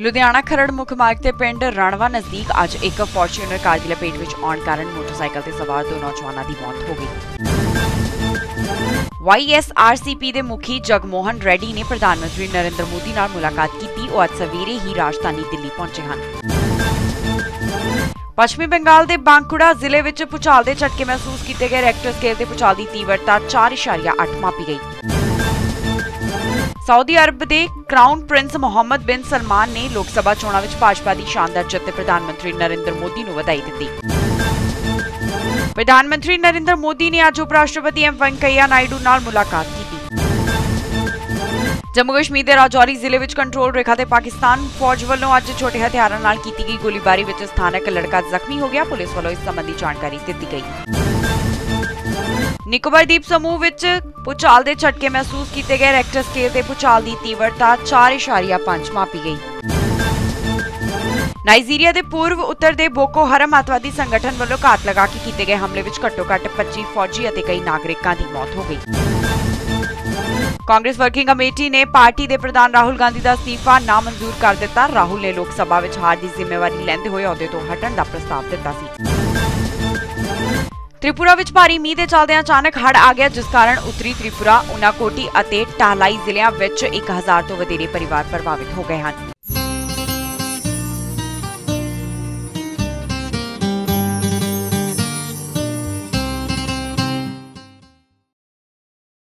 लुधियाना खरड़ मुख्य मार्ग से पिंड राणवा नजदीक आज एक फॉर्च्यूनर कार की लपेट में आने कारण मोटरसाइकिल से सवार दो नौजवानों की मौत हो गई। YSRCP के मुखी जगमोहन रेड्डी ने प्रधानमंत्री नरेंद्र मोदी नाल मुलाकात की और अज सवेरे ही राजधानी दिल्ली पहुंचे हैं। पश्चिमी बंगाल के बांकुड़ा जिले में भूचाल के झटके महसूस किए गए। रेक्टर स्केल से भूचाल की तीव्रता 4.8 मापी गई। सऊदी अरब के crown prince Mohammed bin Salman ने लोक सभा चोणां विच भाजपा की शानदार जित प्रधानमंत्री नरेंद्र मोदी नूं वधाई दित्ती। प्रधानमंत्री नरेंद्र मोदी ने अज उपराष्ट्रपति एम वेंकैया नायडू नाल मुलाकात की। जम्मू कश्मीर के राजौरी जिले में कंट्रोल रेखा से पाकिस्तान फौज वालों अज छोटे हथियारों नाल की गई गोलीबारी में स्थानक लड़का जख्मी हो गया। पुलिस वालों इस संबंधी जानकारी दी गई। निकोबार द्वीप समूह में भूचाल के झटके महसूस किए गए। रेक्टर स्केल से भूचाल की तीव्रता 4.5 मापी गई। नाइजीरिया के पूर्व उत्तर के बोको हराम आतंकवादी संगठन वालों घात लगा के किए गए हमले में घट्टो घट्ट 25 फौजी और कई नागरिकों की मौत हो गई। कांग्रेस वर्किंग कमेटी ने पार्टी के प्रधान राहुल गांधी का इस्तीफा नामंजूर कर दिता। राहुल ने लोक सभा में हार की जिम्मेवारी लेंदे हुए अहदे तो हटने का प्रस्ताव दिता सी। त्रिपुरा विच भारी मींह के चलदे अचानक हड़ आ गया, जिस कारण उत्तरी त्रिपुरा, ऊनाकोटी अते टालाई जिले 1000 तो वधेरे परिवार प्रभावित हो गए हैं।